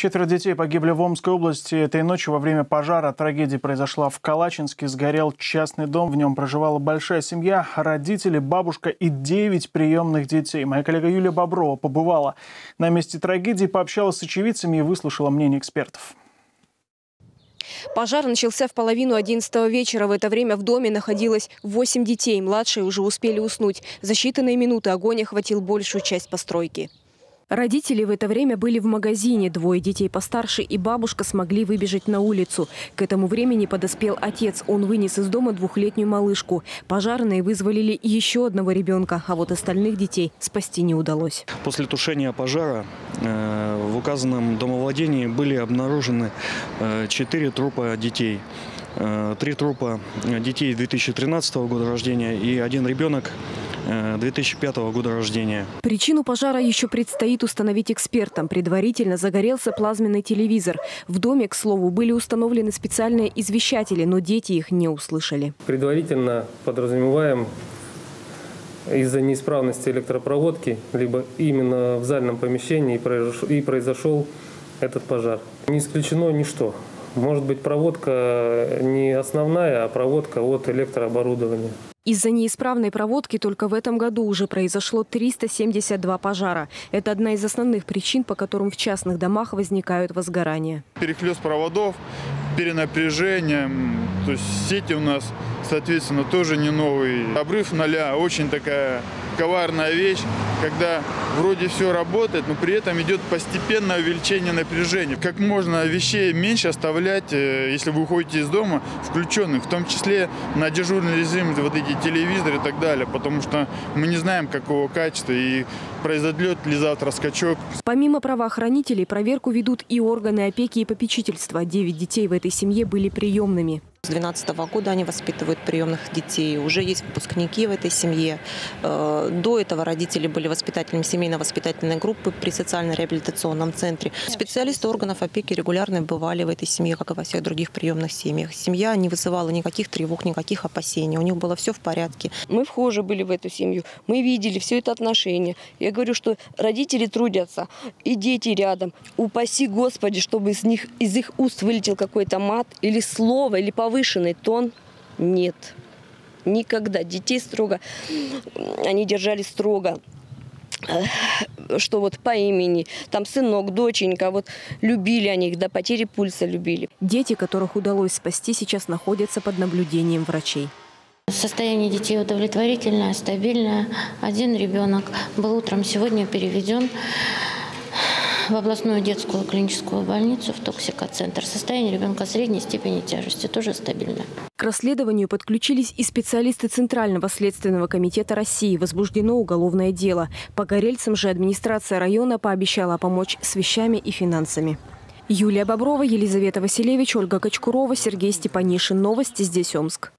Четверо детей погибли в Омской области. Этой ночью во время пожара. Трагедия произошла в Калачинске. Сгорел частный дом. В нем проживала большая семья. Родители, бабушка и 9 приемных детей. Моя коллега Юлия Боброва побывала на месте трагедии, пообщалась с очевидцами и выслушала мнение экспертов. Пожар начался в половину 11-го вечера. В это время в доме находилось 8 детей. Младшие уже успели уснуть. За считанные минуты огонь охватил большую часть постройки. Родители в это время были в магазине. Двое детей постарше и бабушка смогли выбежать на улицу. К этому времени подоспел отец. Он вынес из дома двухлетнюю малышку. Пожарные вызволили еще одного ребенка, а вот остальных детей спасти не удалось. После тушения пожара в указанном домовладении были обнаружены 4 трупа детей. 3 трупа детей 2013 года рождения и 1 ребенок 2005 года рождения. Причину пожара еще предстоит установить экспертам. Предварительно загорелся плазменный телевизор. В доме, к слову, были установлены специальные извещатели, но дети их не услышали. Предварительно подразумеваем из-за неисправности электропроводки, либо именно в зальном помещении и произошел этот пожар. Не исключено ничто. Может быть, проводка не основная, а проводка от электрооборудования. Из-за неисправной проводки только в этом году уже произошло 372 пожара. Это одна из основных причин, по которым в частных домах возникают возгорания. Перехлёст проводов, перенапряжение, то есть сети у нас, соответственно, тоже не новые. Обрыв ноля очень такая коварная вещь, когда вроде все работает, но при этом идет постепенное увеличение напряжения. Как можно вещей меньше оставлять, если вы уходите из дома, включенных, в том числе на дежурный режим вот эти телевизоры и так далее, потому что мы не знаем, какого качества и произойдет ли завтра скачок. Помимо правоохранителей, проверку ведут и органы опеки и попечительства. 9 детей в этой семье были приемными. С 2012-го года они воспитывают приемных детей. Уже есть выпускники в этой семье. До этого родители были воспитателями семейно-воспитательной группы при социально-реабилитационном центре. Специалисты органов опеки регулярно бывали в этой семье, как и во всех других приемных семьях. Семья не вызывала никаких тревог, никаких опасений. У них было все в порядке. Мы вхожи были в эту семью. Мы видели все это отношение. Я говорю, что родители трудятся, и дети рядом. Упаси Господи, чтобы из их уст вылетел какой-то мат или слово, или повод. Повышенный тон нет. Никогда. Детей строго, они держали строго, что вот по имени, там сынок, доченька, вот любили они их, до потери пульса любили. Дети, которых удалось спасти, сейчас находятся под наблюдением врачей. Состояние детей удовлетворительное, стабильное. 1 ребенок был утром сегодня переведен в областную детскую клиническую больницу, в токсикоцентр. Состояние ребенка средней степени тяжести тоже стабильно. К расследованию подключились и специалисты Центрального следственного комитета России. Возбуждено уголовное дело. Погорельцам же администрация района пообещала помочь с вещами и финансами. Юлия Боброва, Елизавета Васильевич, Ольга Кочкурова, Сергей Степанишин. Новости здесь Омск.